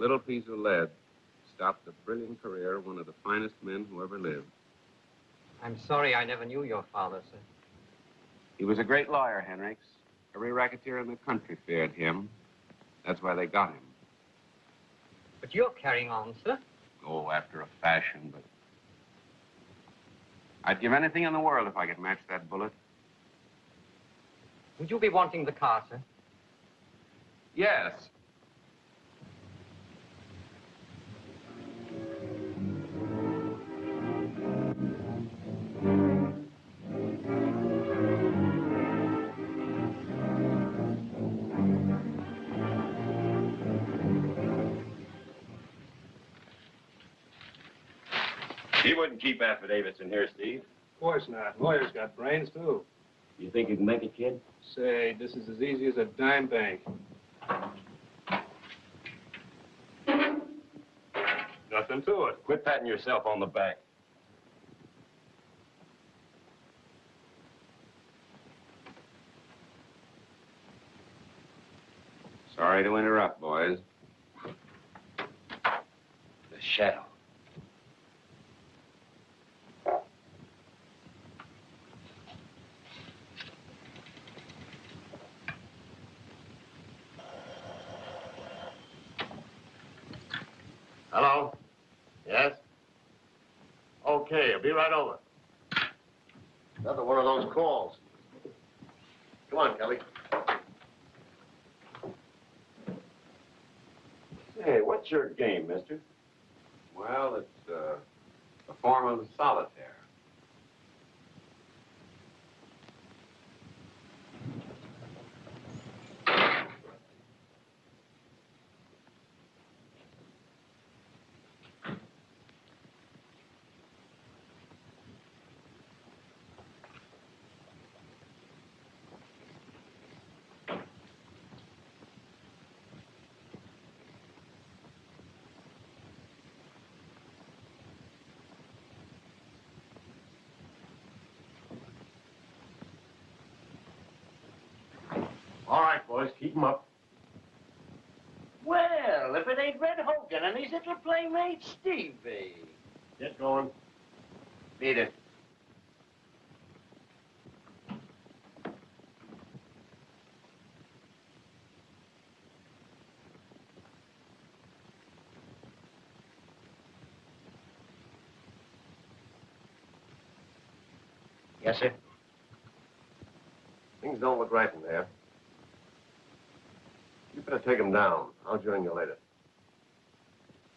little piece of lead stopped the brilliant career of one of the finest men who ever lived. I'm sorry I never knew your father, sir. He was a great lawyer, Hendricks. Every racketeer in the country feared him. That's why they got him. But you're carrying on, sir. Oh, after a fashion, but... I'd give anything in the world if I could match that bullet. Would you be wanting the car, sir? Yes. He wouldn't keep affidavits in here, Steve. Of course not. Lawyers got brains, too. You think you can make it, kid? Say, this is as easy as a dime bank. Nothing to it. Quit patting yourself on the back. Sorry to interrupt, boys. The Shadow. Hello? Yes? Okay, I'll be right over. Another one of those calls. Come on, Kelly. Hey, what's your game, mister? Well, it's a form of solitaire. All right, boys, keep him up. Well, if it ain't Red Hogan and his little playmate, Stevie. Get going. Beat it. Yes, sir. Things don't look right in there. You better take him down. I'll join you later.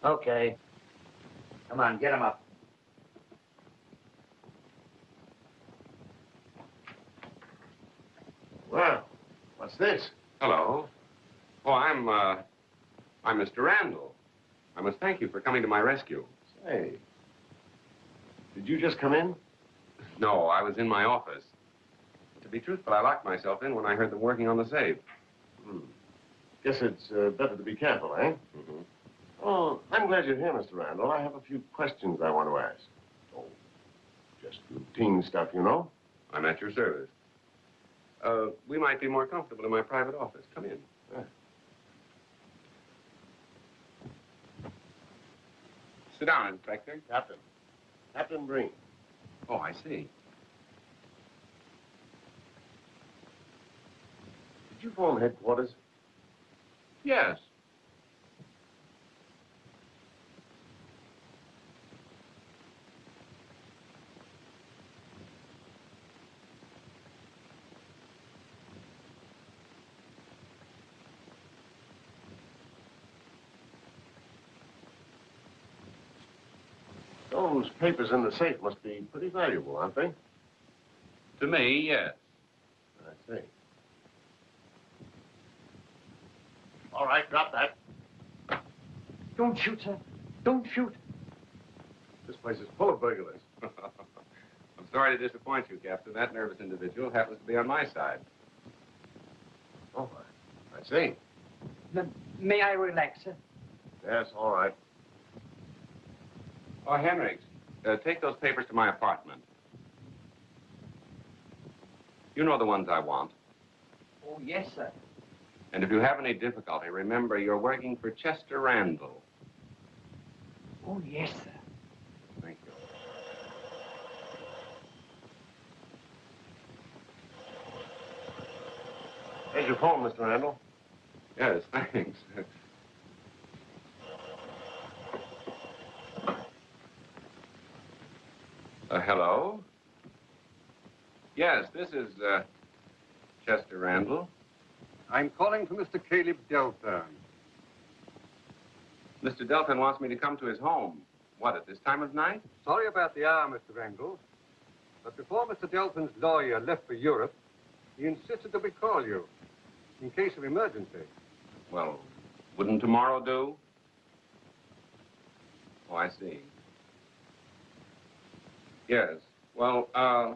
Okay. Come on, get him up. Well, what's this? Hello. Oh, I'm Mr. Randall. I must thank you for coming to my rescue. Say, did you just come in? No, I was in my office. But to be truthful, I locked myself in when I heard them working on the safe. Hmm. Guess it's better to be careful, eh? Mm-hmm. Oh, I'm glad you're here, Mr. Randall. I have a few questions I want to ask. Oh, just routine stuff, you know. I'm at your service. We might be more comfortable in my private office. Come in. Sit down, Inspector. Captain Breen. Oh, I see. Did you phone headquarters? Yes. Those papers in the safe must be pretty valuable, aren't they? To me, yes. I see. All right, drop that. Don't shoot, sir. Don't shoot. This place is full of burglars. I'm sorry to disappoint you, Captain. That nervous individual happens to be on my side. Oh, I see. May I relax, sir? Yes, all right. Oh, Hendricks, take those papers to my apartment. You know the ones I want. Oh, yes, sir. And if you have any difficulty, remember, you're working for Chester Randall. Oh, yes, sir. Thank you. Here's your phone, Mr. Randall. Yes, thanks. Hello? Yes, this is Chester Randall. I'm calling for Mr. Caleb Delthern. Mr. Delthern wants me to come to his home. What, at this time of night? Sorry about the hour, Mr. Randall. But before Mr. Delthern's lawyer left for Europe, he insisted that we call you in case of emergency. Well, wouldn't tomorrow do? Oh, I see. Yes. Well,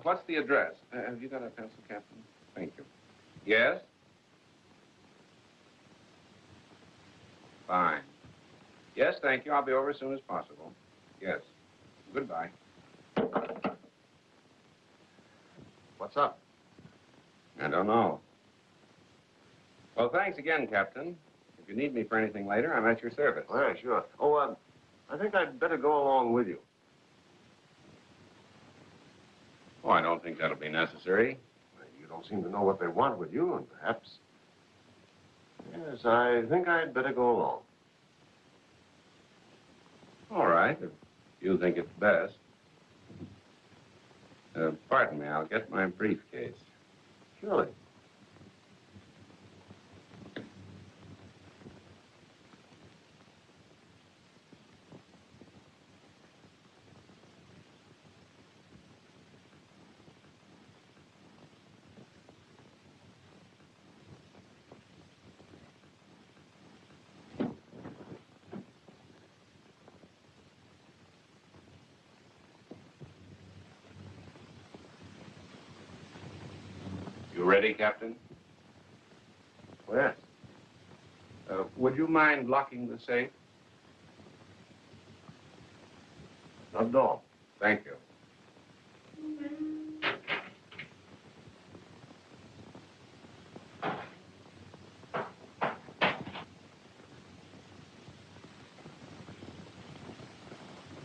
what's the address? Have you got a pencil, Captain? Thank you. Yes? Fine. Yes, thank you. I'll be over as soon as possible. Yes. Goodbye. What's up? I don't know. Well, thanks again, Captain. If you need me for anything later, I'm at your service. All right, sure. Oh, I think I'd better go along with you. Oh, I don't think that'll be necessary. Well, you don't seem to know what they want with you, and perhaps... Yes, I think I'd better go along. All right, if you think it's best. Pardon me, I'll get my briefcase. Surely. Ready, Captain? Yes. Would you mind locking the safe? Not at all. Thank you.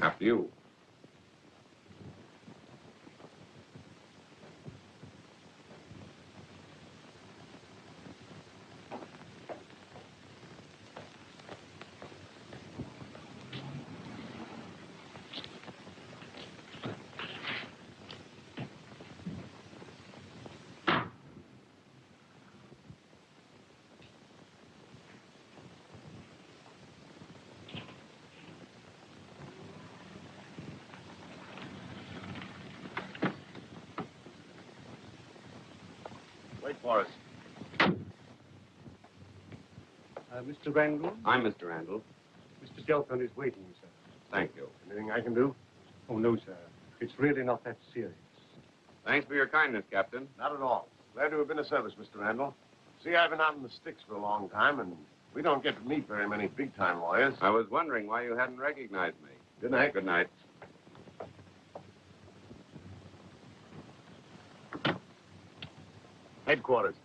After you. Wait for us. Mr. Randall? I'm Mr. Randall. Mr. Delthern is waiting, sir. Thank you. Anything I can do? Oh, no, sir. It's really not that serious. Thanks for your kindness, Captain. Not at all. Glad to have been of service, Mr. Randall. See, I've been out in the sticks for a long time, and we don't get to meet very many big-time lawyers. I was wondering why you hadn't recognized me. Good night. Good night. Headquarters.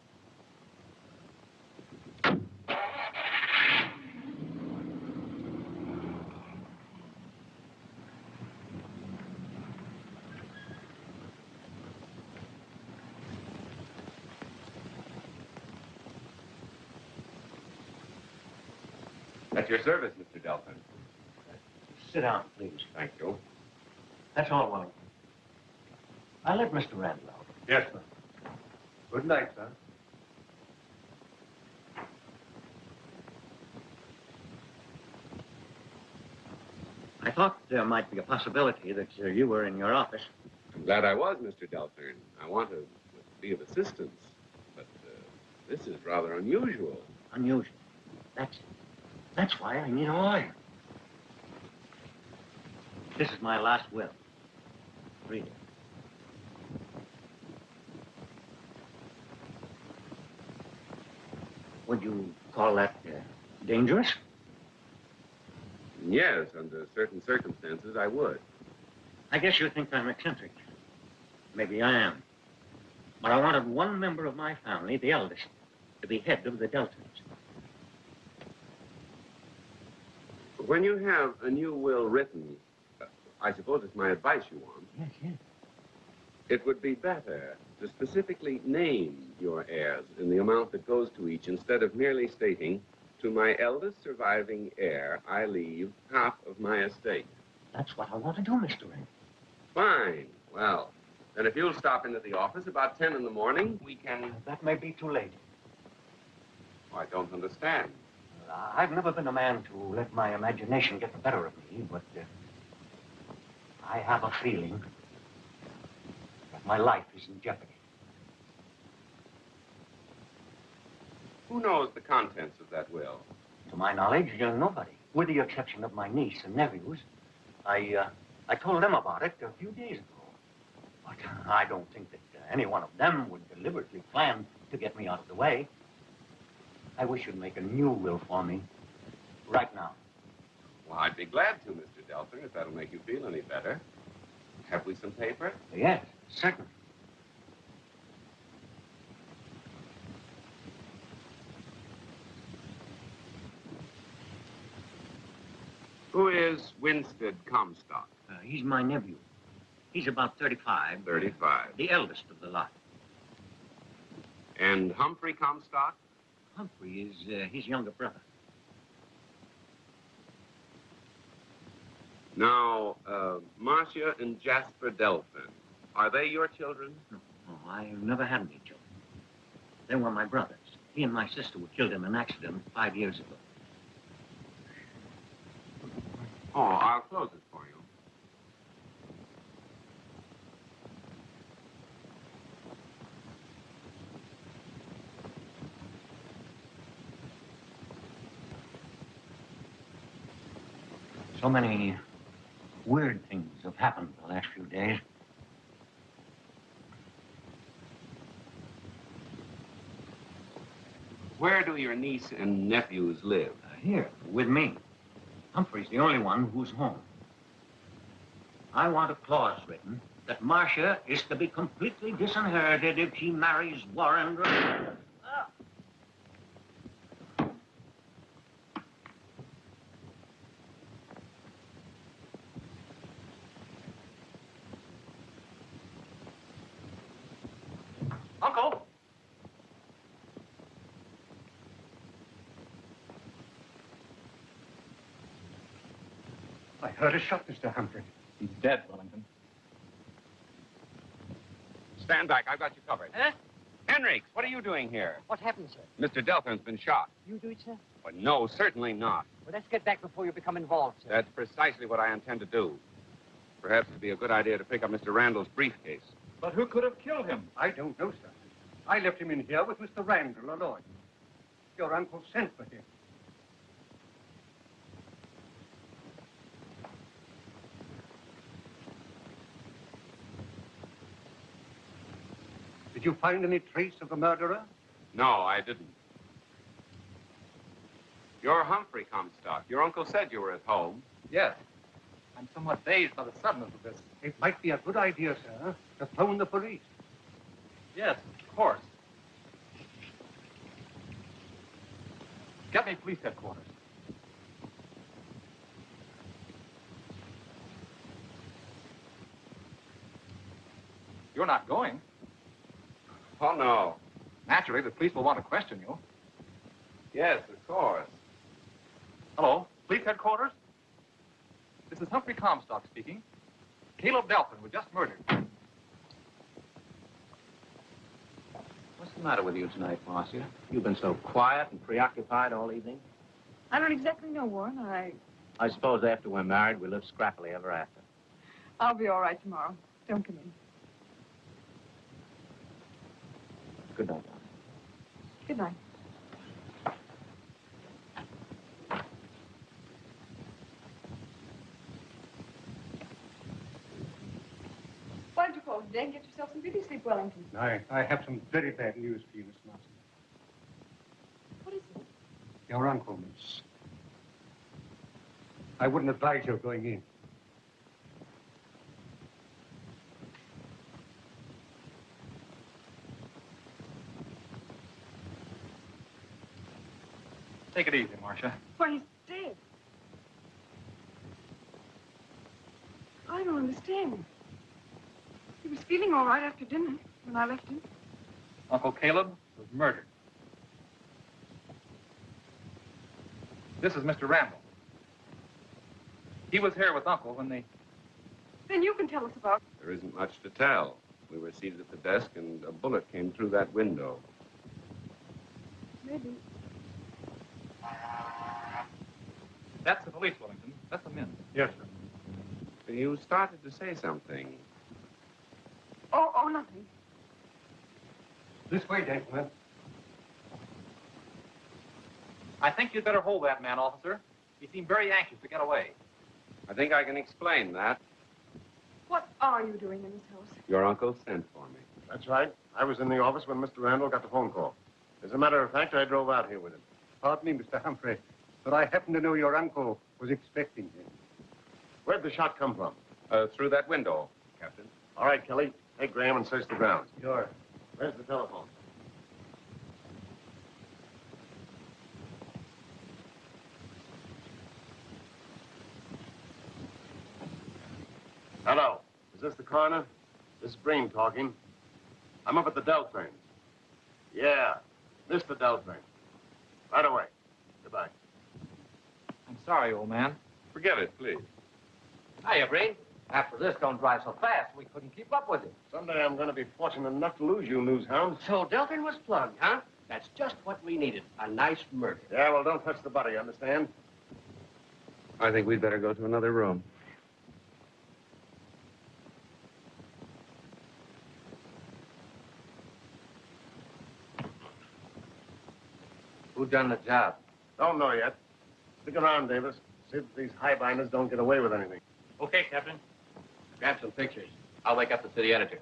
At your service, Mr. Delthern. Sit down, please. Thank you. That's all right. I'll let Mr. Randall out. Yes, sir. Good night, sir. I thought there might be a possibility that you were in your office. I'm glad I was, Mr. Delthern. I want to be of assistance, but this is rather unusual. Unusual? That's why I need a lawyer. This is my last will. Read it. Would you call that dangerous? Yes, under certain circumstances, I would. I guess you think I'm eccentric. Maybe I am. But I wanted one member of my family, the eldest, to be head of the Deltons. When you have a new will written, I suppose it's my advice you want. Yes, yes. It would be better to specifically name your heirs and the amount that goes to each, instead of merely stating, to my eldest surviving heir, I leave half of my estate. That's what I want to do, Mr. Ring. Fine. Well, then if you'll stop into the office about 10 in the morning, we can... That may be too late. Oh, I don't understand. Well, I've never been a man to let my imagination get the better of me, but I have a feeling that my life is in jeopardy. Who knows the contents of that will? To my knowledge, nobody, with the exception of my niece and nephews. I told them about it a few days ago. But I don't think that any one of them would deliberately plan to get me out of the way. I wish you'd make a new will for me, right now. Well, I'd be glad to, Mr. Delthern, if that'll make you feel any better. Have we some paper? Yes, certainly. Who is Winston Comstock? He's my nephew. He's about 35. 35. The eldest of the lot. And Humphrey Comstock? Humphrey is his younger brother. Now, Marcia and Jasper Delthern, are they your children? No, no, I've never had any children. They were my brothers. He and my sister were killed in an accident 5 years ago. Oh, I'll close it for you. So many weird things have happened the last few days. Where do your niece and nephews live? Here, with me. Humphrey's the only one who's home. I want a clause written that Marcia is to be completely disinherited if she marries Warren. Uncle! I heard a shot, Mr. Humphrey. He's dead, Wellington. Stand back. I've got you covered. Huh? Hendricks, what are you doing here? What happened, sir? Mr. Delthern's been shot. You do it, sir? Well, no, certainly not. Well, let's get back before you become involved, sir. That's precisely what I intend to do. Perhaps it'd be a good idea to pick up Mr. Randall's briefcase. But who could have killed him? I don't know, sir. I left him in here with Mr. Randall, a lawyer. Your uncle sent for him. Did you find any trace of the murderer? No, I didn't. You're Humphrey Comstock. Your uncle said you were at home. Yes. I'm somewhat dazed by the suddenness of this. It might be a good idea, sir, to phone the police. Yes, of course. Get me police headquarters. You're not going. Oh, no. Naturally, the police will want to question you. Yes, of course. Hello, police headquarters? This is Humphrey Comstock speaking. Caleb Delthern was just murdered. What's the matter with you tonight, Marcia? You've been so quiet and preoccupied all evening. I don't exactly know, Warren. I suppose after we're married, we live scrappily ever after. I'll be all right tomorrow. Don't come in. Good night, darling. Good night. Why don't you call today and get yourself some beauty sleep, Wellington? I have some very bad news for you, Miss Marcia. What is it? Your uncle, Miss. I wouldn't advise your going in. Take it easy, Marcia. Why, he's dead. I don't understand. He was feeling all right after dinner when I left him. Uncle Caleb was murdered. This is Mr. Randall. He was here with Uncle when they... Then you can tell us about... There isn't much to tell. We were seated at the desk and a bullet came through that window. Maybe. That's the police, Wellington. Let them in. Yes, sir. You started to say something. Oh, nothing. This way, gentlemen. I think you'd better hold that man, officer. He seemed very anxious to get away. I think I can explain that. What are you doing in this house? Your uncle sent for me. That's right. I was in the office when Mr. Randall got the phone call. As a matter of fact, I drove out here with him. Pardon me, Mr. Humphrey, but I happen to know your uncle was expecting him. Where'd the shot come from? Through that window, Captain. All right, Kelly. Take Graham and search the grounds. Sure. Where's the telephone? Hello. Is this the coroner? This is Breen talking. I'm up at the Delthern. Yeah, Mr. Delthern. Right away. Goodbye. I'm sorry, old man. Forget it, please. Hiya, Breen. After this, don't drive so fast. We couldn't keep up with it. Someday I'm going to be fortunate enough to lose you, newshound. So Delthern was plugged, huh? That's just what we needed. A nice murder. Yeah, well, don't touch the body, understand? I think we'd better go to another room. Who done the job? Don't know yet. Stick around, Davis. See that these highbinders don't get away with anything. Okay, Captain. Grab some pictures. I'll wake up the city editor.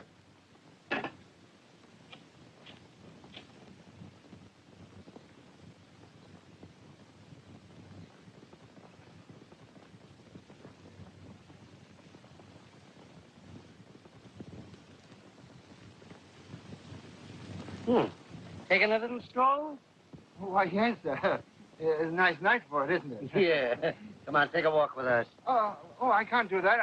Taking a little stroll? Why, yes, sir. It's a nice night for it, isn't it? Yeah. Come on, take a walk with us. Oh, I can't do that.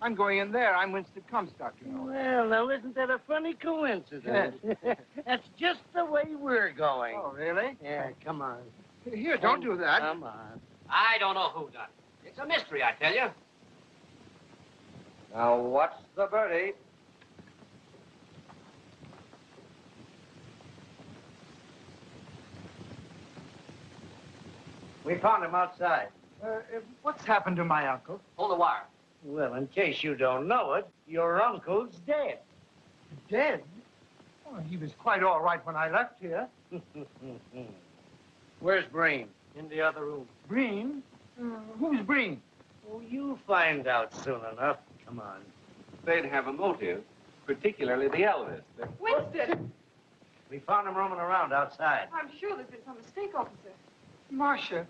I'm going in there. I'm Winston Comstock, you know. Well, now, isn't that a funny coincidence? Yes. That's just the way we're going. Oh, really? Yeah, come on. Here, don't do that. Come on. I don't know who done it. It's a mystery, I tell you. Now, what's the verdict? We found him outside. What's happened to my uncle? Hold the wire. Well, in case you don't know it, your uncle's dead. Dead? Well, he was quite all right when I left here. Where's Breen? In the other room. Breen? Who's Breen? Oh, you'll find out soon enough. Come on. They'd have a motive, particularly the eldest. Winston! We found him roaming around outside. I'm sure there's been some mistake, officer. Marcia,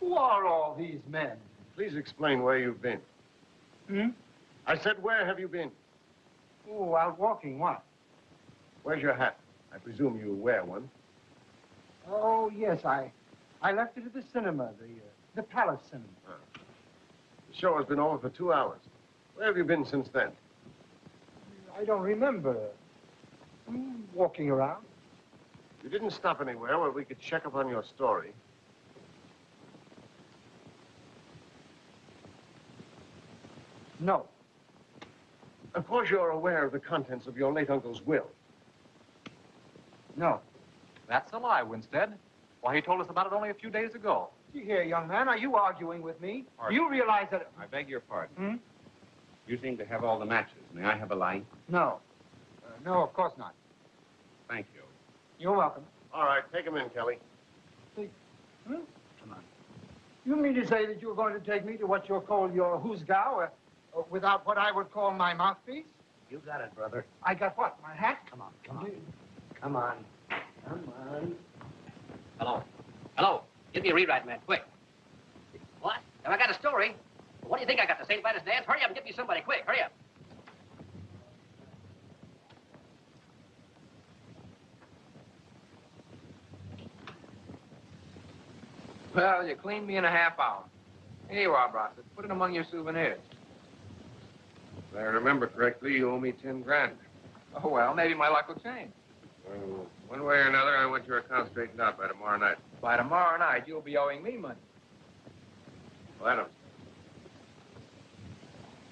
who are all these men? Please explain where you've been. Hmm? I said, where have you been? Oh, out walking, what? Where's your hat? I presume you wear one. Oh, yes, I left it at the cinema, the Palace Cinema. Ah. The show has been over for 2 hours. Where have you been since then? I don't remember. Walking around. You didn't stop anywhere where we could check up on your story. No. Of course you're aware of the contents of your late uncle's will. No. That's a lie, Winstead. Why, he told us about it only a few days ago. See here, young man, are you arguing with me? Pardon. You realize that... I beg your pardon. Hmm? You seem to have all the matches. May I have a light? No. No, of course not. Thank you. You're welcome. All right, take him in, Kelly. Take... Hmm? Come on. You mean to say that you're going to take me to what you'll call your hoosgow? Without what I would call my mouthpiece? You got it, brother. I got what? My hat? Come on. Come on. Come on. Hello. Give me a rewrite, man, quick. What? Have I got a story? What do you think I got, the St. Vitus dance? Hurry up and get me somebody, quick. Hurry up. Well, you cleaned me in a half hour. Here you are, Brossett. Put it among your souvenirs. If I remember correctly, you owe me 10 grand. Oh, well, maybe my luck will change. Well, one way or another, I want your account straightened out by tomorrow night. By tomorrow night, you'll be owing me money. Well, Adams,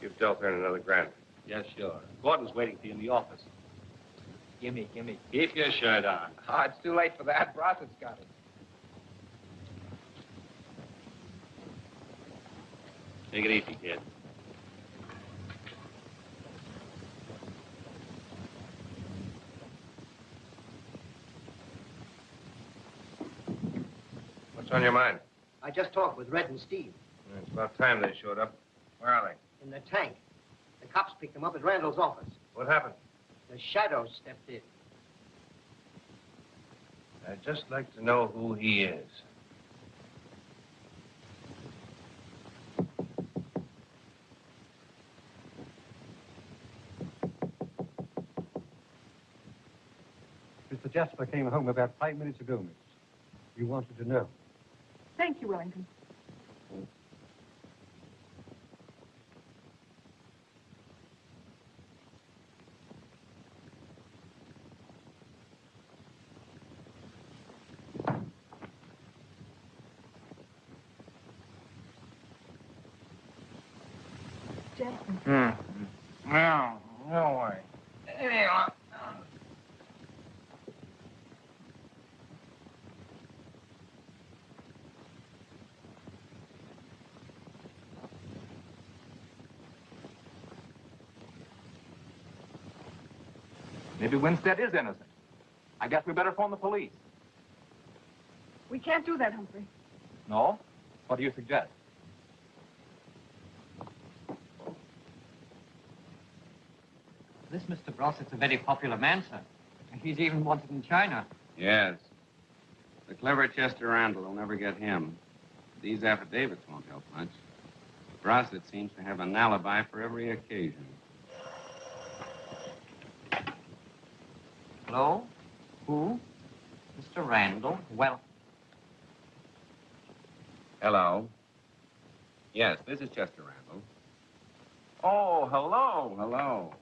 give Delthern another grand. Yes, sure. Gordon's waiting for you in the office. Gimme, gimme. Keep your shirt on. Oh, it's too late for that. Brossett's got it. Take it easy, kid. What's on your mind? I just talked with Red and Steve. It's about time they showed up. Where are they? In the tank. The cops picked them up at Randall's office. What happened? The Shadow stepped in. I'd just like to know who he is. Mr. Jasper came home about 5 minutes ago, miss. You wanted to know. Thank you, Wellington. Maybe Winstead is innocent. I guess we better phone the police. We can't do that, Humphrey. No? What do you suggest? This Mr. Brossett's a very popular man, sir. He's even wanted in China. Yes. The clever Chester Randall will never get him. These affidavits won't help much. Brossett seems to have an alibi for every occasion. Hello? Who? Mr. Randall? Well... Hello? Yes, this is Chester Randall. Oh, hello, hello.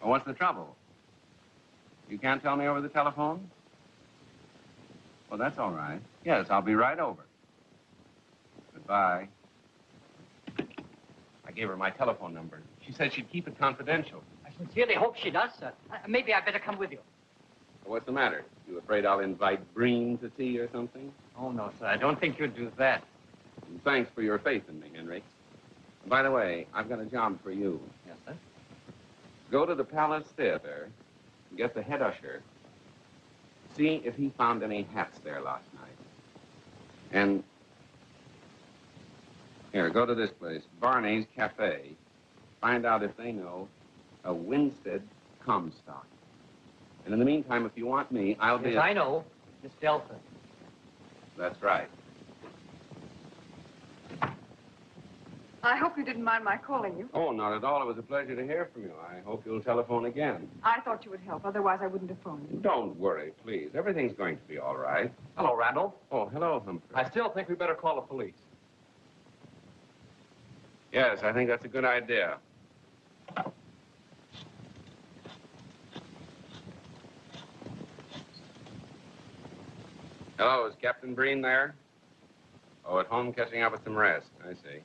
Well, what's the trouble? You can't tell me over the telephone? Well, that's all right. Yes, I'll be right over. Goodbye. I gave her my telephone number. She said she'd keep it confidential. I sincerely hope she does, sir. Maybe I'd better come with you. What's the matter? You afraid I'll invite Breen to tea or something? Oh, no, sir. I don't think you'd do that. And thanks for your faith in me, Hendricks. By the way, I've got a job for you. Yes, sir? Go to the Palace Theater and get the head usher. See if he found any hats there last night. And... Here, go to this place, Barney's Cafe. Find out if they know... a Winston Comstock. And in the meantime, if you want me, I'll be... Yes, I know. Miss Delthern. That's right. I hope you didn't mind my calling you. Oh, not at all. It was a pleasure to hear from you. I hope you'll telephone again. I thought you would help. Otherwise, I wouldn't have phoned you. Don't worry, please. Everything's going to be all right. Hello, Randall. Oh, hello, Humphrey. I still think we better call the police. Yes, I think that's a good idea. Hello, is Captain Breen there? Oh, at home catching up with some rest. I see.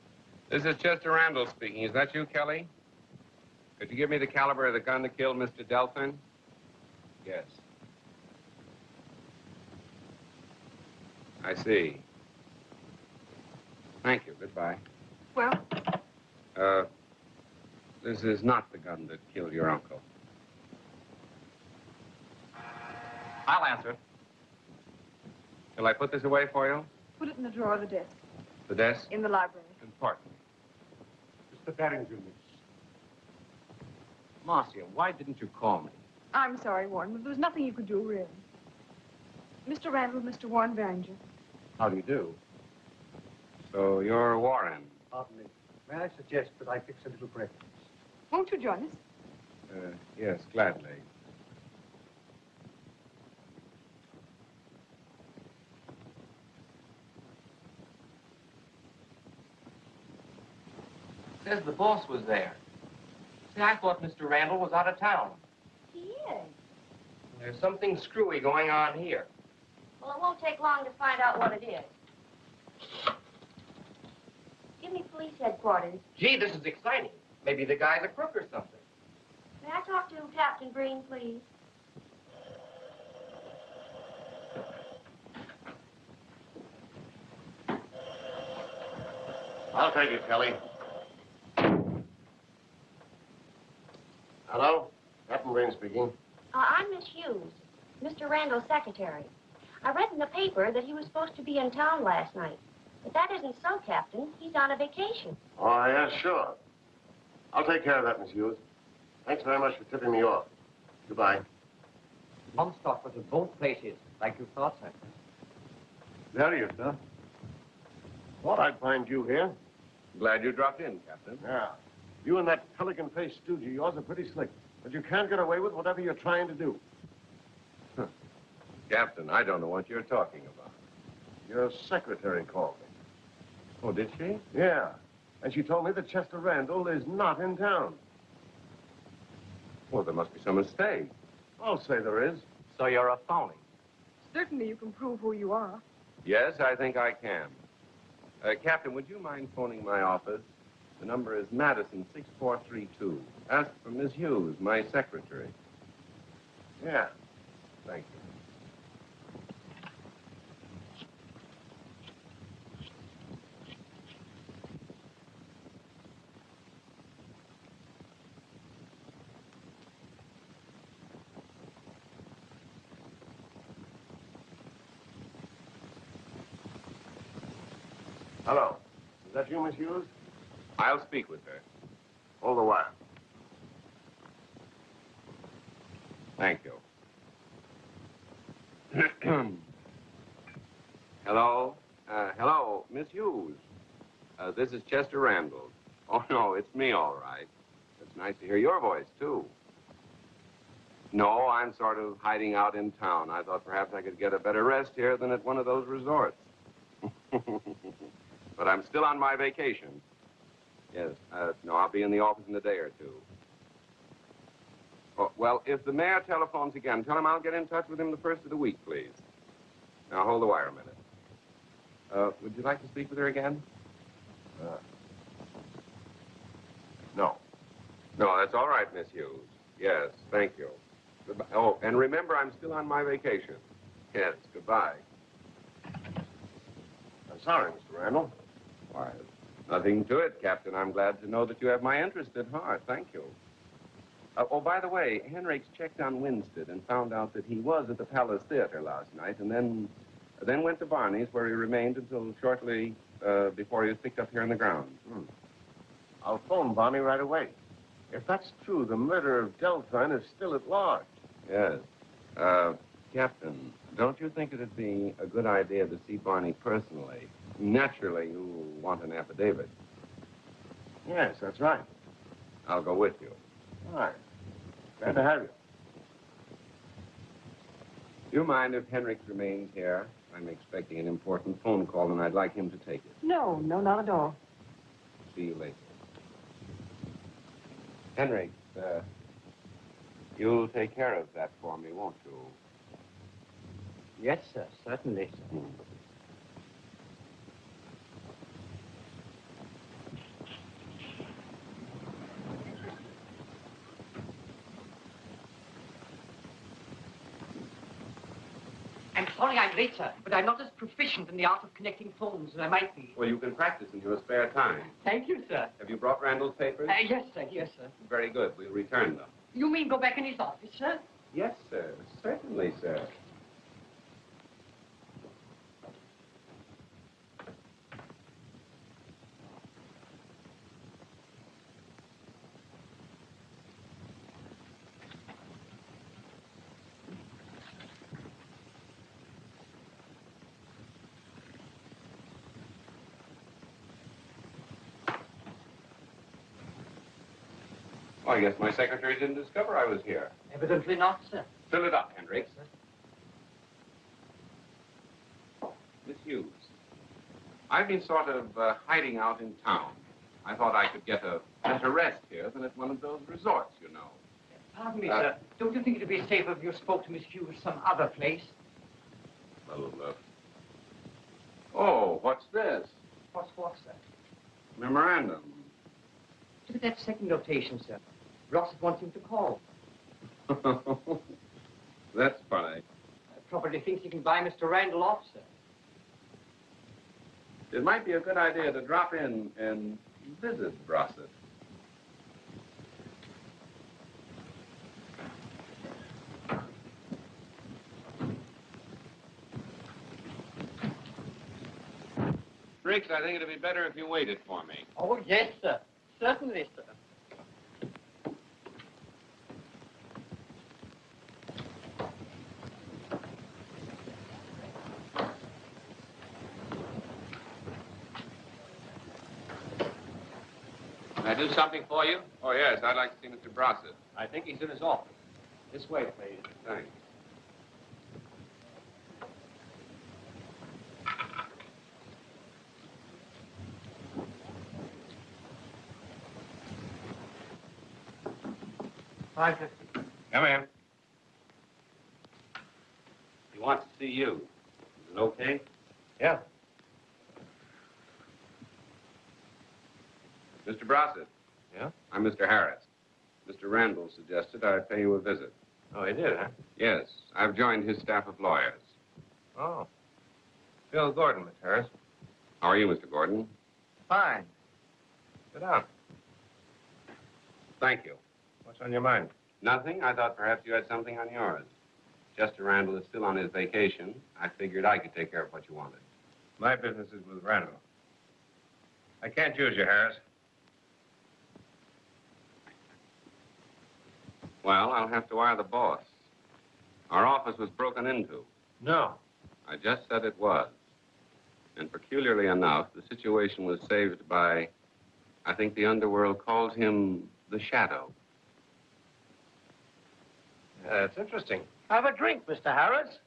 This is Chester Randall speaking. Is that you, Kelly? Could you give me the caliber of the gun that killed Mr. Delthern? Yes. I see. Thank you. Goodbye. Well? This is not the gun that killed your uncle. I'll answer it. Shall I put this away for you? Put it in the drawer of the desk. The desk? In the library. Important. Mr. Barringer, miss. Marcia, why didn't you call me? I'm sorry, Warren, but there was nothing you could do, really. Mr. Randall, Mr. Warren Barringer. How do you do? So you're Warren. Pardon me. May I suggest that I fix a little breakfast? Won't you join us? Yes, gladly. Says the boss was there. See, I thought Mr. Randall was out of town. He is. There's something screwy going on here. Well, it won't take long to find out what it is. Give me police headquarters. Gee, this is exciting. Maybe the guy's a crook or something. May I talk to Captain Breen, please? I'll take it, Kelly. Hello? Captain Breen speaking. I'm Miss Hughes, Mr. Randall's secretary. I read in the paper that he was supposed to be in town last night. But that isn't so, Captain. He's on a vacation. Oh, yeah, sure. I'll take care of that, Miss Hughes. Thanks very much for tipping me off. Goodbye. Comstock was in both places, like you thought, sir. There you are. Thought I'd find you here. Glad you dropped in, Captain. Yeah. You and that pelican-faced stooge of yours are pretty slick. But you can't get away with whatever you're trying to do. Huh. Captain, I don't know what you're talking about. Your secretary called me. Oh, did she? Yeah. And she told me that Chester Randall is not in town. Well, there must be some mistake. I'll say there is. So you're a phony. Certainly you can prove who you are. Yes, I think I can. Captain, would you mind phoning my office? The number is Madison 6432. Ask for Miss Hughes, my secretary. Yeah. Thank you. Hello. Is that you, Miss Hughes? I'll speak with her. All the while. Thank you. Hello? Hello, Miss Hughes. This is Chester Randall. Oh, no, it's me, all right. It's nice to hear your voice, too. No, I'm sort of hiding out in town. I thought perhaps I could get a better rest here than at one of those resorts. But I'm still on my vacation. Yes, no, I'll be in the office in a day or two. Oh, well, if the mayor telephones again, tell him I'll get in touch with him the first of the week, please. Now, hold the wire a minute. Would you like to speak with her again? No. No, that's all right, Miss Hughes. Yes, thank you. Goodbye. Oh, and remember, I'm still on my vacation. Yes, goodbye. I'm sorry, Mr. Randall. Why, nothing to it, Captain. I'm glad to know that you have my interest at heart. Thank you. Oh, by the way, Hendricks checked on Winston and found out that he was at the Palace Theater last night and then went to Barney's, where he remained until shortly before he was picked up here on the ground. Hmm. I'll phone Barney right away. If that's true, the murder of Delthern is still at large. Yes. Captain, don't you think it'd be a good idea to see Barney personally? Naturally, you want an affidavit. Yes, that's right. I'll go with you. All right. Glad to have you. Do you mind if Hendricks remains here? I'm expecting an important phone call, and I'd like him to take it. No, no, not at all. See you later. Hendricks, you'll take care of that for me, won't you? Yes, sir, certainly. Mm. I'm sorry I'm late, sir, but I'm not as proficient in the art of connecting phones as I might be. Well, you can practice in your spare time. Thank you, sir. Have you brought Randall's papers? Yes, sir. Very good. We'll return them. You mean go back in his office, sir? Yes, sir. Certainly, sir. Oh, I guess my secretary didn't discover I was here. Evidently not, sir. Fill it up, Hendricks. Miss Hughes, I've been sort of hiding out in town. I thought I could get a better rest here than at one of those resorts, you know. Pardon me, sir. Don't you think it would be safer if you spoke to Miss Hughes some other place? Well, oh, what's this? What's what, sir? Memorandum. Look at that second notation, sir. Brossett wants him to call. That's funny. Property thinks he can buy Mr. Randall off, sir. It might be a good idea to drop in and visit Brossett. Riggs, I think it'd be better if you waited for me. Oh, yes, sir. Certainly, sir. Can I do something for you? Oh, yes. I'd like to see Mr. Brossett. I think he's in his office. This way, please. Thanks. Come in. He wants to see you. Is it okay? Yeah. Mr. Brossett. Yeah? I'm Mr. Harris. Mr. Randall suggested I pay you a visit. Oh, he did, huh? Yes. I've joined his staff of lawyers. Oh. Phil Gordon, Mr. Harris. How are you, Mr. Gordon? Fine. Sit down. Thank you. What's on your mind? Nothing. I thought perhaps you had something on yours. Chester Randall is still on his vacation. I figured I could take care of what you wanted. My business is with Randall. I can't use you, Harris. Well, I'll have to wire the boss. Our office was broken into. No. I just said it was. And peculiarly enough, the situation was saved by, I think the underworld calls him the Shadow. That's interesting. Have a drink, Mr. Harris.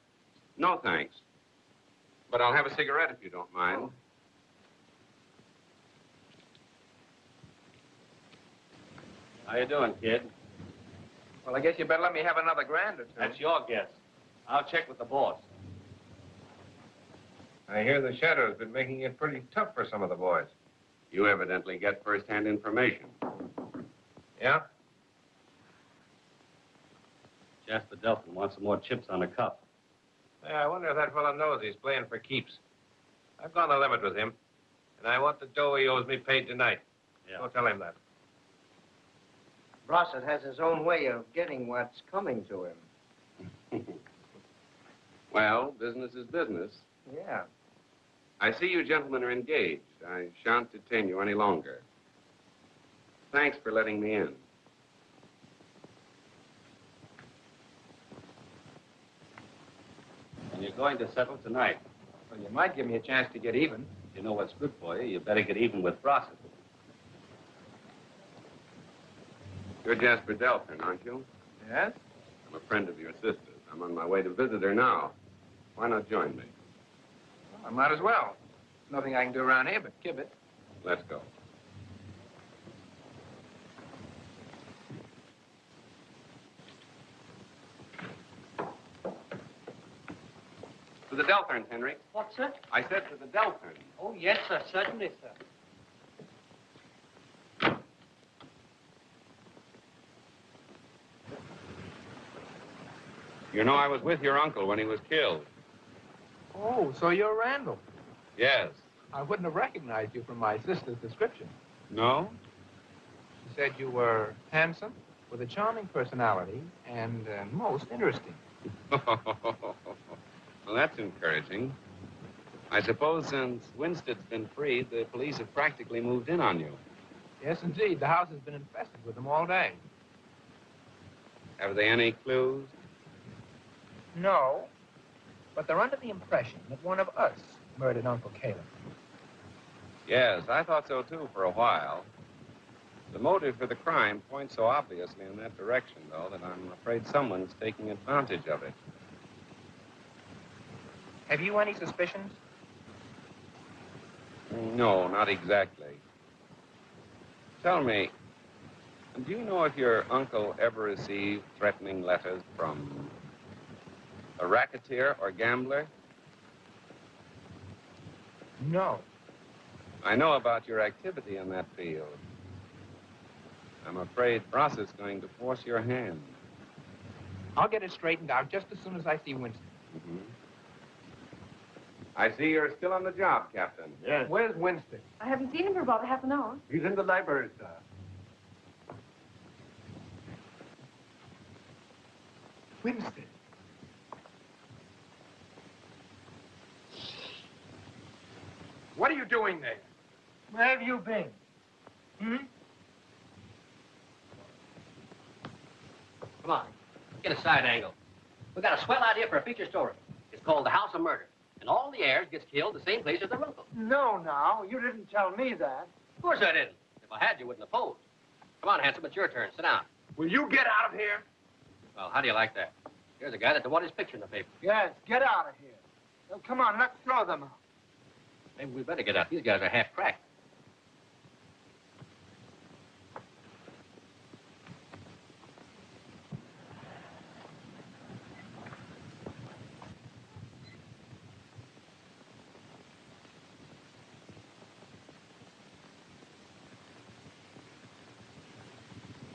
No, thanks. But I'll have a cigarette if you don't mind. Oh. How you doing, kid? Well, I guess you better let me have another grand or two. That's your guess. I'll check with the boss. I hear the Shadow's been making it pretty tough for some of the boys. You evidently get first-hand information. Yeah? Jasper Delthern wants some more chips on a cup. Yeah, I wonder if that fellow knows he's playing for keeps. I've gone the limit with him, and I want the dough he owes me paid tonight. Yeah. Go tell him that. Brossett has his own way of getting what's coming to him. Well, business is business. Yeah. I see you gentlemen are engaged. I shan't detain you any longer. Thanks for letting me in. And you're going to settle tonight. Well, you might give me a chance to get even. You know what's good for you. You better get even with Brossett. You're Jasper Delthern, aren't you? Yes. I'm a friend of your sister's. I'm on my way to visit her now. Why not join me? Well, I might as well. Nothing I can do around here but kibbit. Let's go. To the Deltherns, Henry. What, sir? I said to the Deltherns. Oh, yes, sir. Certainly, sir. You know, I was with your uncle when he was killed. Oh, so you're Randall? Yes. I wouldn't have recognized you from my sister's description. No? She said you were handsome, with a charming personality, and most interesting. Well, that's encouraging. I suppose since Winstead's been freed, the police have practically moved in on you. Yes, indeed. The house has been infested with them all day. Have they any clues? No, but they're under the impression that one of us murdered Uncle Caleb. Yes, I thought so, too, for a while. The motive for the crime points so obviously in that direction, though, that I'm afraid someone's taking advantage of it. Have you any suspicions? No, not exactly. Tell me, do you know if your uncle ever received threatening letters from a racketeer or gambler? No. I know about your activity in that field. I'm afraid Brossett's going to force your hand. I'll get it straightened out just as soon as I see Winston. Mm-hmm. I see you're still on the job, Captain. Yes. Where's Winston? I haven't seen him for about half an hour. He's in the library, sir. Winston. What are you doing there? Where have you been? Hmm? Come on, get a side angle. We've got a swell idea for a feature story. It's called The House of Murder. And all the heirs gets killed the same place as their uncle. No, now. You didn't tell me that. Of course I didn't. If I had, you wouldn't have posed. Come on, handsome, it's your turn. Sit down. Will you get out of here? Well, how do you like that? Here's a guy that wanted his picture in the paper. Yes, get out of here. Now, come on, let's throw them out. Maybe we better get out. These guys are half-cracked.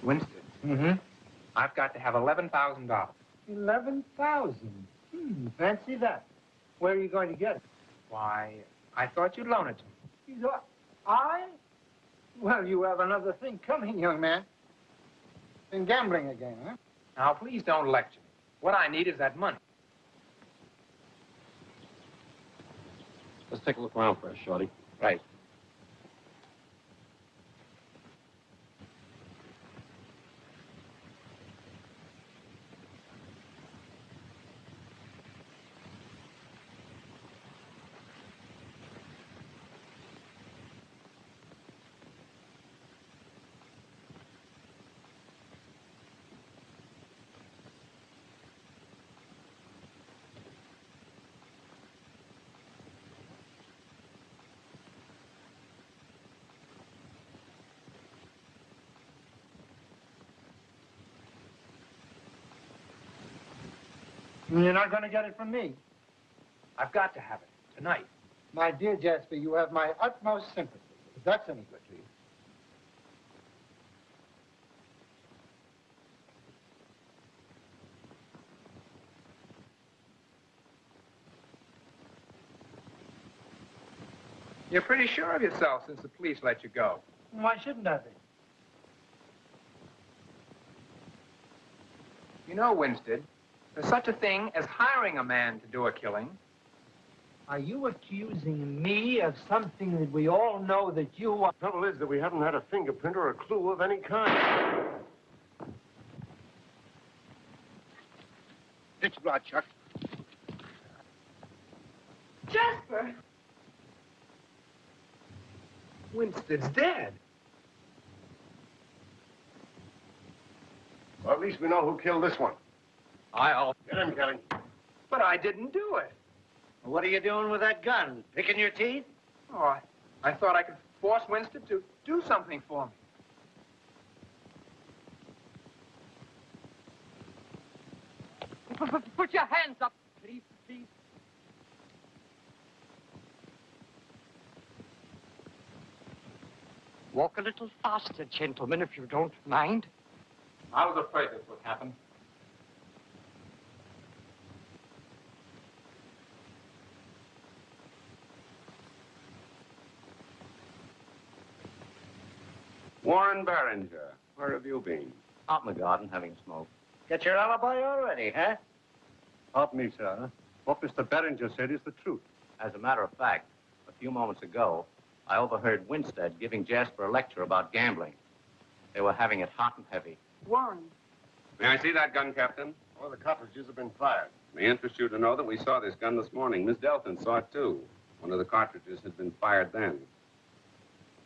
Winston. Mm-hmm. I've got to have $11,000. $11,000? Fancy that. Where are you going to get it? Why, I thought you'd loan it to me. You thought I? Well, you have another thing coming, young man. Been gambling again, huh? Now, please don't lecture me. What I need is that money. Let's take a look around first, Shorty. Right. You're not going to get it from me. I've got to have it tonight. My dear Jasper, you have my utmost sympathy. If that's any good to you. You're pretty sure of yourself since the police let you go. Why shouldn't I be? You know, Winston, there's such a thing as hiring a man to do a killing. Are you accusing me of something that we all know that you are? The trouble is that we haven't had a fingerprint or a clue of any kind. It's blood, Chuck. Jasper! Winston's dead. Well, at least we know who killed this one. I'll get him, Kelly. But I didn't do it. Well, what are you doing with that gun? Picking your teeth? Oh, I thought I could force Winston to do something for me. Put your hands up, please, please. Walk a little faster, gentlemen, if you don't mind. I was afraid this would happen. Warren Barringer, where have you been? Out in the garden, having a smoke. Get your alibi already, huh? Help me, sir. What Mr. Barringer said is the truth. As a matter of fact, a few moments ago, I overheard Winstead giving Jasper a lecture about gambling. They were having it hot and heavy. Warren. May I see that gun, Captain? All the cartridges have been fired. It may interest you to know that we saw this gun this morning. Miss Delthern saw it, too. One of the cartridges had been fired then.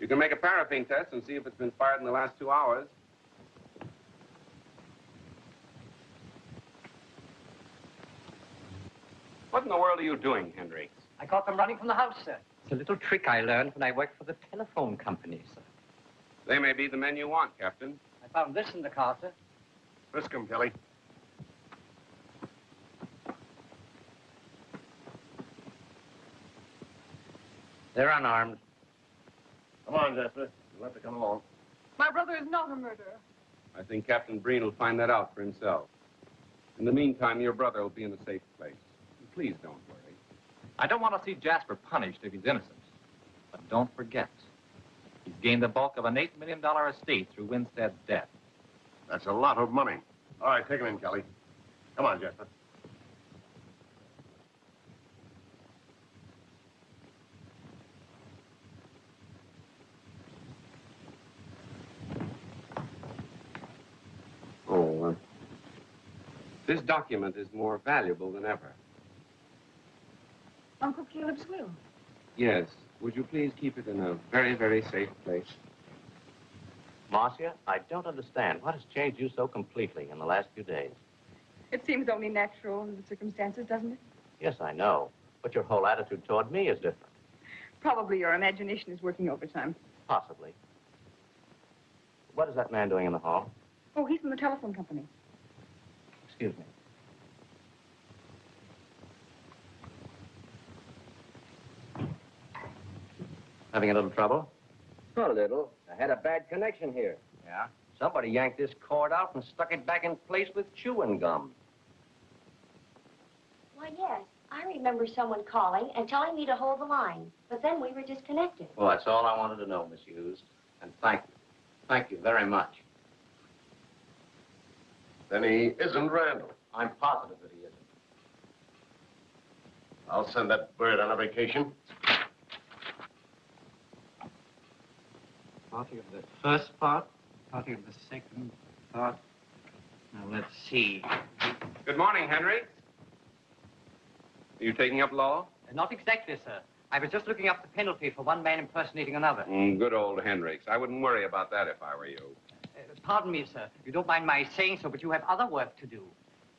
You can make a paraffin test and see if it's been fired in the last 2 hours. What in the world are you doing, Hendricks? I caught them running from the house, sir. It's a little trick I learned when I worked for the telephone company, sir. They may be the men you want, Captain. I found this in the car, sir. Frisk 'em, Kelly. They're unarmed. Come on, Jasper. You'll have to come along. My brother is not a murderer. I think Captain Breen will find that out for himself. In the meantime, your brother will be in a safe place. And please don't worry. I don't want to see Jasper punished if he's innocent. But don't forget, he's gained the bulk of an $8 million estate through Winstead's death. That's a lot of money. All right, take him in, Kelly. Come on, Jasper. This document is more valuable than ever. Uncle Caleb's will? Yes. Would you please keep it in a very, very safe place? Marcia, I don't understand. What has changed you so completely in the last few days? It seems only natural in the circumstances, doesn't it? Yes, I know. But your whole attitude toward me is different. Probably your imagination is working overtime. Possibly. What is that man doing in the hall? Oh, he's from the telephone company. Excuse me. Having a little trouble? Not a little. I had a bad connection here. Yeah? Somebody yanked this cord out and stuck it back in place with chewing gum. Why, yes. I remember someone calling and telling me to hold the line, but then we were disconnected. Well, that's all I wanted to know, Miss Hughes. And thank you. Thank you very much. Then he isn't Randall. I'm positive that he isn't. I'll send that bird on a vacation. Party of the first part, party of the second part. Now, let's see. Good morning, Henry. Are you taking up law? Not exactly, sir. I was just looking up the penalty for one man impersonating another. Good old Hendricks. I wouldn't worry about that if I were you. Pardon me, sir. You don't mind my saying so, but you have other work to do.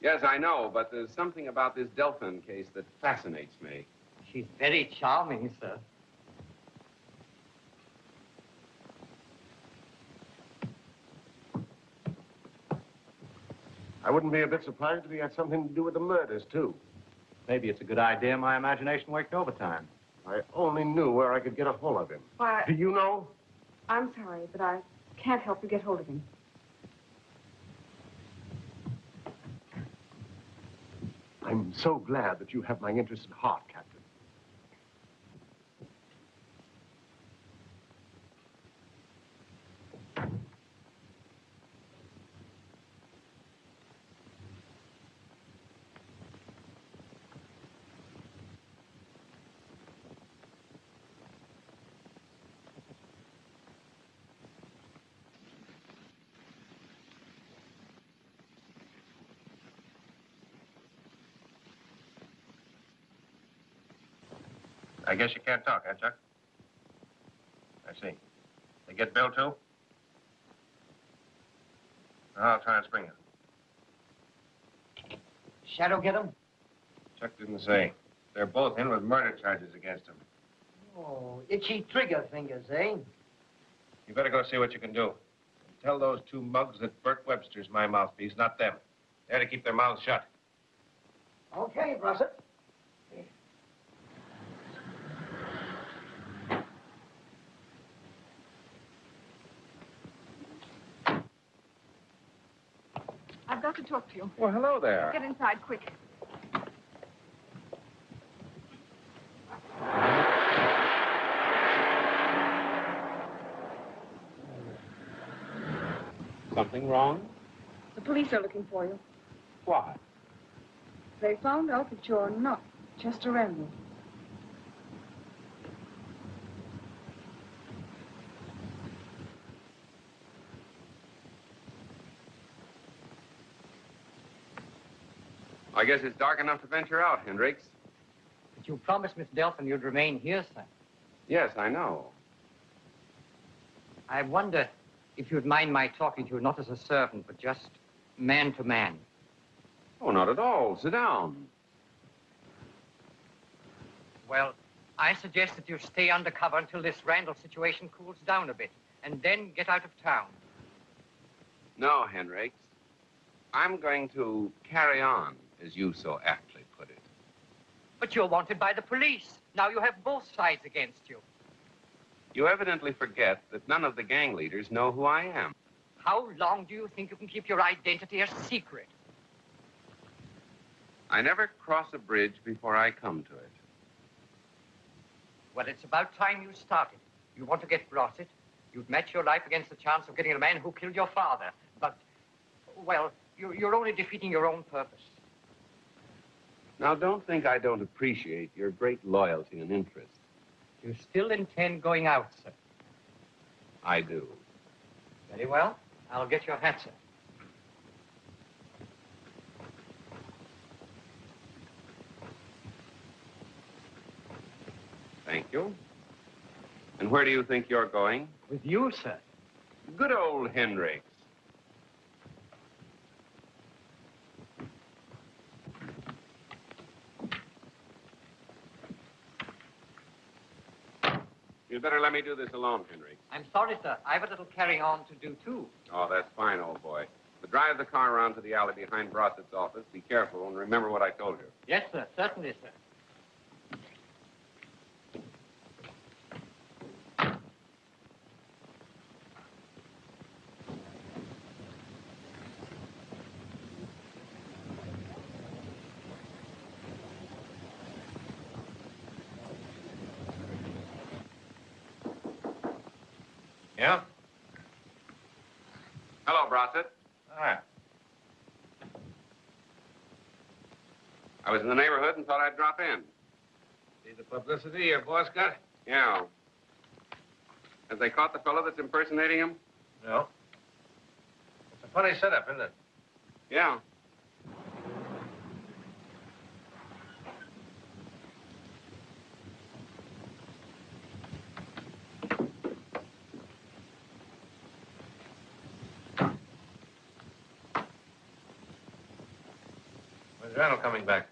Yes, I know, but there's something about this Delphine case that fascinates me. She's very charming, sir. I wouldn't be a bit surprised if he had something to do with the murders, too. Maybe it's a good idea my imagination worked overtime. I only knew where I could get a hold of him. Why? Do you know? I'm sorry, but I can't help you get hold of him. I'm so glad that you have my interest at heart, Captain. I guess you can't talk, huh, Chuck? I see. They get Bill, too? I'll try and spring him. Shadow get him? Chuck didn't say. They're both in with murder charges against him. Oh, itchy trigger fingers, eh? You better go see what you can do. Tell those two mugs that Bert Webster's my mouthpiece, not them. They ought to keep their mouths shut. Okay, Brossett. I've got to talk to you. Well, hello there. Get inside, quick. Something wrong? The police are looking for you. Why? They found out that you're not Chester Randall. I guess it's dark enough to venture out, Hendricks. But you promised Miss Delthern you'd remain here, sir. Yes, I know. I wonder if you'd mind my talking to you, not as a servant, but just man to man. Oh, not at all. Sit down. Well, I suggest that you stay undercover until this Randall situation cools down a bit. and then get out of town. No, Hendricks. I'm going to carry on, as you so aptly put it. But you're wanted by the police. Now you have both sides against you. You evidently forget that none of the gang leaders know who I am. How long do you think you can keep your identity a secret? I never cross a bridge before I come to it. Well, it's about time you started. You want to get Brossett? You'd match your life against the chance of getting a man who killed your father. But, well, you're only defeating your own purpose. Now, don't think I don't appreciate your great loyalty and interest. You still intend going out, sir? I do. Very well. I'll get your hat, sir. Thank you. And where do you think you're going? With you, sir. Good old Hendricks. You'd better let me do this alone, Henry. I'm sorry, sir. I've a little carrying on to do, too. Oh, that's fine, old boy. But drive the car around to the alley behind Brossett's office. Be careful and remember what I told you. Yes, sir. Certainly, sir. Yeah? Hello, Brossett. Hi. I was in the neighborhood and thought I'd drop in. See the publicity your boss got? Yeah. Have they caught the fellow that's impersonating him? No. It's a funny setup, isn't it? Yeah. Randall coming back?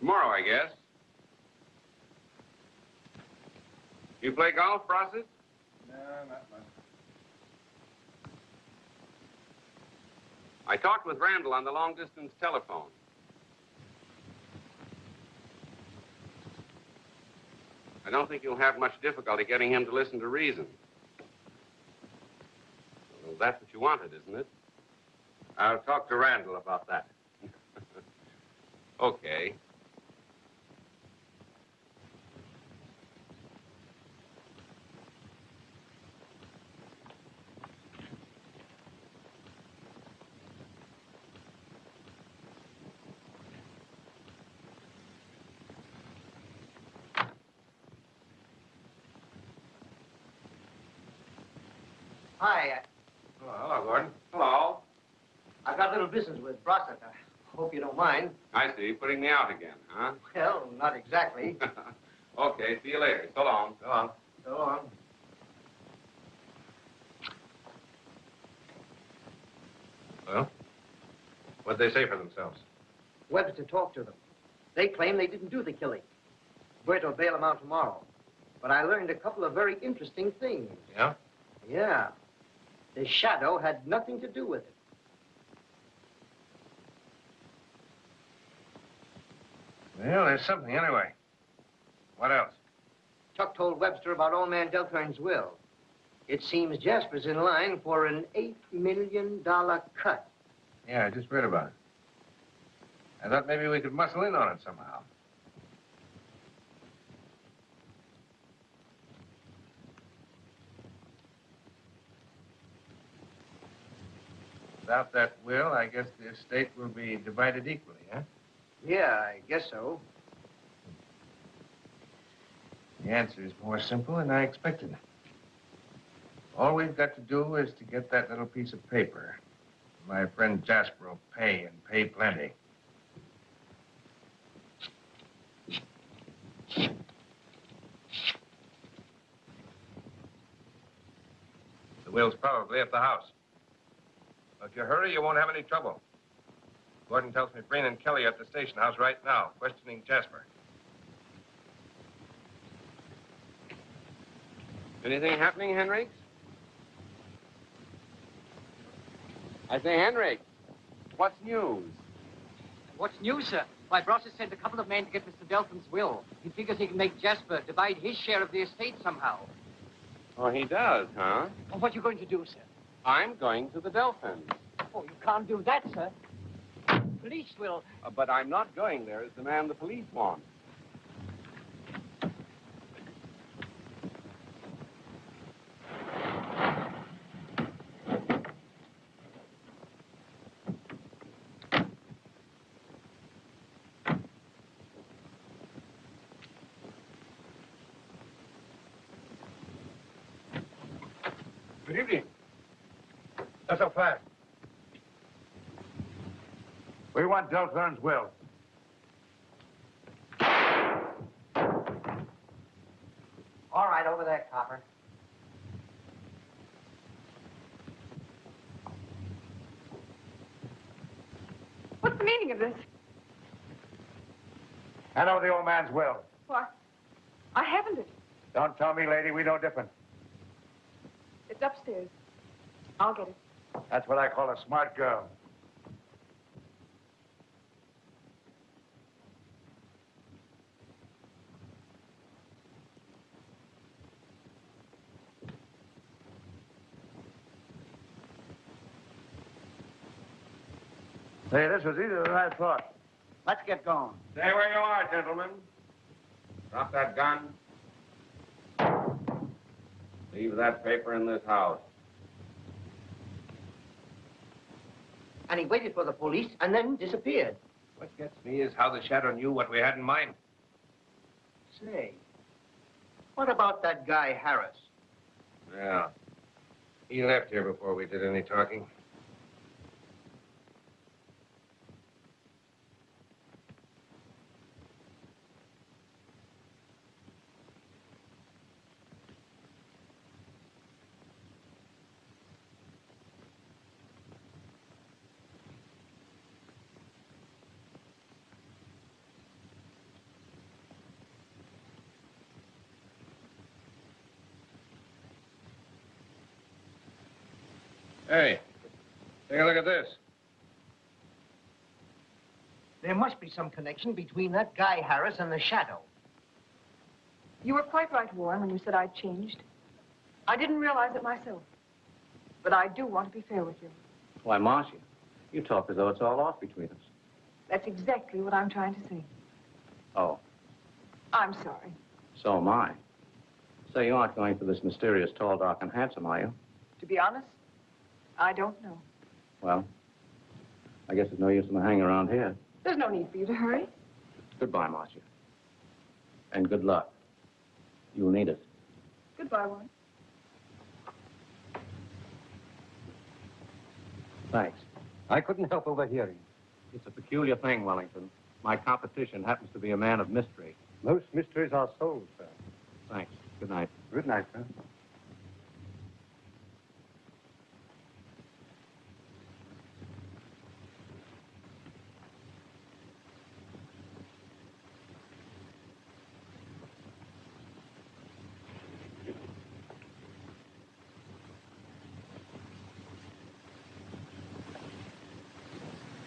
Tomorrow, I guess. You play golf, Brossett? No, not much. I talked with Randall on the long-distance telephone. I don't think you'll have much difficulty getting him to listen to reason. Well, that's what you wanted, isn't it? I'll talk to Randall about that. Okay. Hi. Oh, hello, Gordon. Hello. I've got a little business with Brossett. Hope you don't mind. I see. Putting me out again, huh? Well, not exactly. Okay, see you later. So long. So long. So long. Well, what'd they say for themselves? Webster talked to them. They claim they didn't do the killing. Bert will bail them out tomorrow. But I learned a couple of very interesting things. Yeah? Yeah. The Shadow had nothing to do with it. Well, there's something anyway. What else? Chuck told Webster about old man Delthern's will. It seems Jasper's in line for an $8 million cut. Yeah, I just read about it. I thought maybe we could muscle in on it somehow. Without that will, I guess the estate will be divided equally, huh? Yeah, I guess so. The answer is more simple than I expected. All we've got to do is to get that little piece of paper. My friend Jasper will pay, and pay plenty. The will's probably at the house. If you hurry, you won't have any trouble. Gordon tells me Breen and Kelly are at the station house right now, questioning Jasper. Anything happening, Hendricks? I say, Henry, what's news? What's news, sir? Why, Brossett sent a couple of men to get Mr. Delthern's will. He figures he can make Jasper divide his share of the estate somehow. Oh, he does, huh? Well, what are you going to do, sir? I'm going to the Delthern. Oh, you can't do that, sir. The police will... But I'm not going there as the man the police want. Good evening. That's all fast. We want Delthern's will. All right, over there, Copper. What's the meaning of this? Hand over the old man's will. What? I haven't it. Don't tell me, lady. We know different. It's upstairs. I'll get it. That's what I call a smart girl. Hey, this was easier than I thought. Let's get going. Stay where you are, gentlemen. Drop that gun. Leave that paper in this house. And he waited for the police and then disappeared. What gets me is how the Shadow knew what we had in mind. Say, what about that guy Harris? Yeah. He left here before we did any talking. Hey, take a look at this. There must be some connection between that guy Harris and the Shadow. You were quite right, Warren, when you said I'd changed. I didn't realize it myself. But I do want to be fair with you. Why, Marcia, you talk as though it's all off between us. That's exactly what I'm trying to say. Oh. I'm sorry. So am I. So you aren't going for this mysterious tall, dark, and handsome, are you? To be honest, I don't know. Well, I guess there's no use in the hang around here. There's no need for you to hurry. Goodbye, Marcia. And good luck. You'll need it. Goodbye, Warren. Thanks. I couldn't help overhearing. It's a peculiar thing, Wellington. My competition happens to be a man of mystery. Most mysteries are solved, sir. Thanks. Good night. Good night, sir.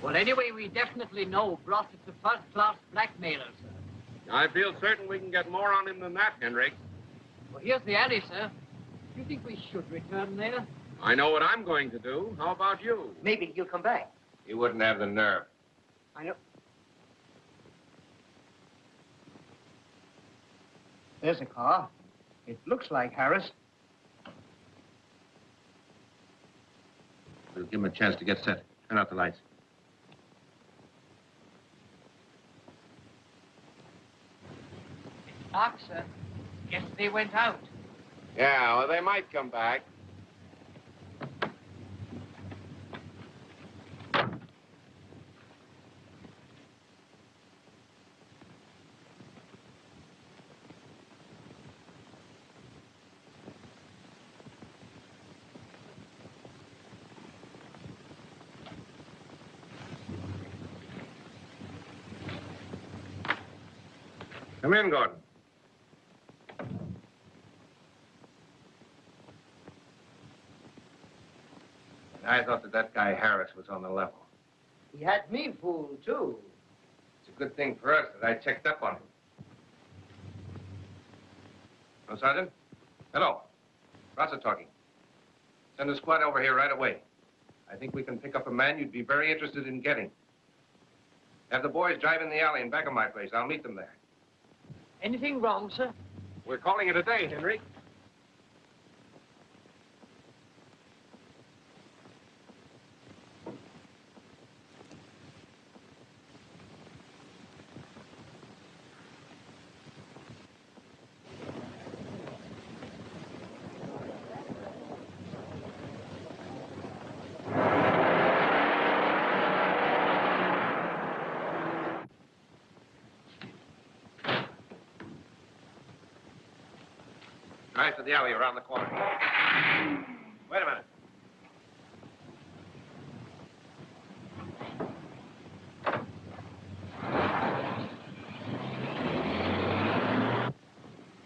Well, anyway, we definitely know Brossett's a first-class blackmailer, sir. I feel certain we can get more on him than that, Hendricks. Well, here's the alley, sir. Do you think we should return there? I know what I'm going to do. How about you? Maybe you'll come back. You wouldn't have the nerve. I know. There's a car. It looks like Harris. We'll give him a chance to get set. Turn out the lights. Dark, sir. Guess they went out. Yeah, well, they might come back. Come in, Gordon. I thought that guy Harris was on the level. He had me fooled, too. It's a good thing for us that I checked up on him. Hello, Sergeant? Hello. Brossett talking. Send a squad over here right away. I think we can pick up a man you'd be very interested in getting. Have the boys drive in the alley and back of my place. I'll meet them there. Anything wrong, sir? We're calling it a day, Henry. To the alley around the corner. Wait a minute.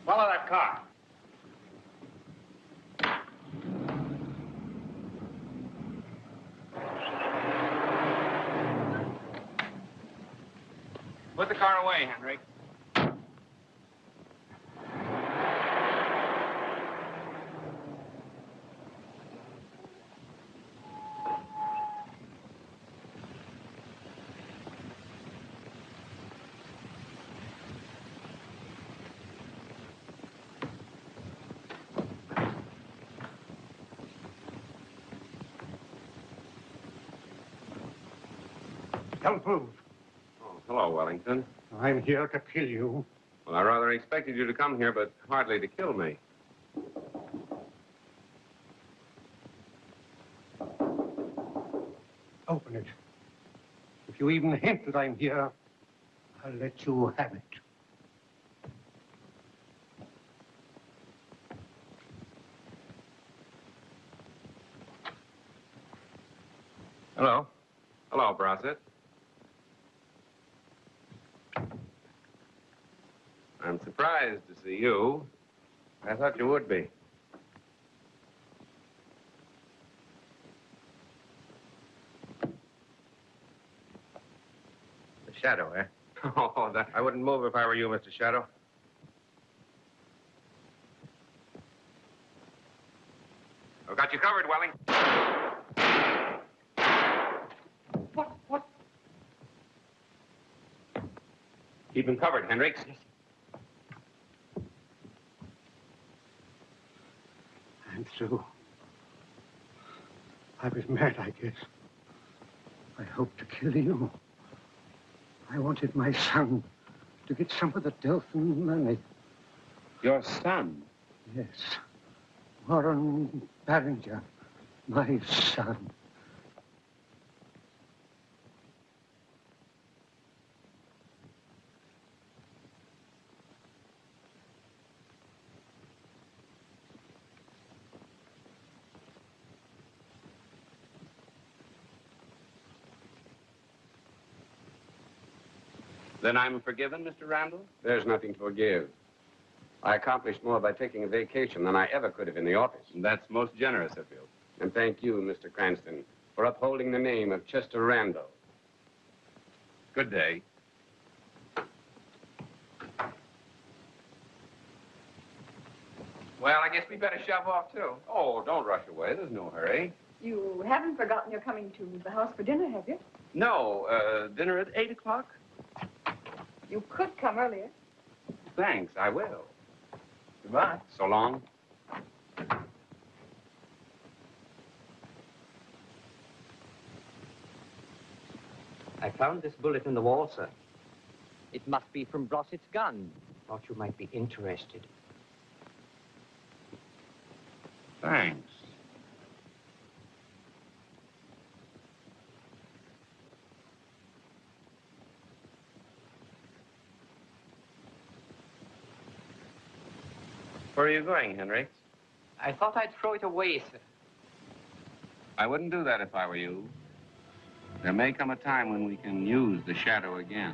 Follow that car. Put the car away, Hendricks. Don't move. Oh, hello, Wellington. I'm here to kill you. Well, I rather expected you to come here, but hardly to kill me. Open it. If you even hint that I'm here, I'll let you have it. Hello. Hello, Brossett. I'm surprised to see you. I thought you would be. The Shadow, eh? Oh, that... I wouldn't move if I were you, Mr. Shadow. I've got you covered, Wellington. What? Keep him covered, Hendricks. Yes. Through. I was mad, I guess. I hoped to kill you. I wanted my son to get some of the Delthern money. Your son? Yes. Warren Barringer, my son. Then I'm forgiven, Mr. Randall? There's nothing to forgive. I accomplished more by taking a vacation than I ever could have in the office. And that's most generous of you. And thank you, Mr. Cranston, for upholding the name of Chester Randall. Good day. Well, I guess we better shove off, too. Oh, don't rush away. There's no hurry. You haven't forgotten you're coming to the house for dinner, have you? No. Dinner at 8 o'clock? You could come earlier. Thanks, I will. Goodbye. So long. I found this bullet in the wall, sir. It must be from Brossett's gun. Thought you might be interested. Thanks. Where are you going, Hendricks? I thought I'd throw it away, sir. I wouldn't do that if I were you. There may come a time when we can use the Shadow again.